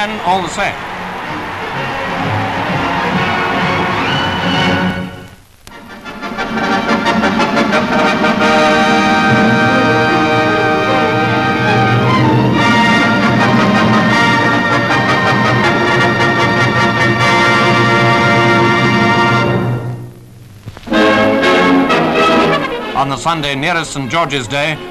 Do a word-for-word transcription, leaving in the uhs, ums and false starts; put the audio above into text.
ten all set. On the Sunday nearest Saint George's Day,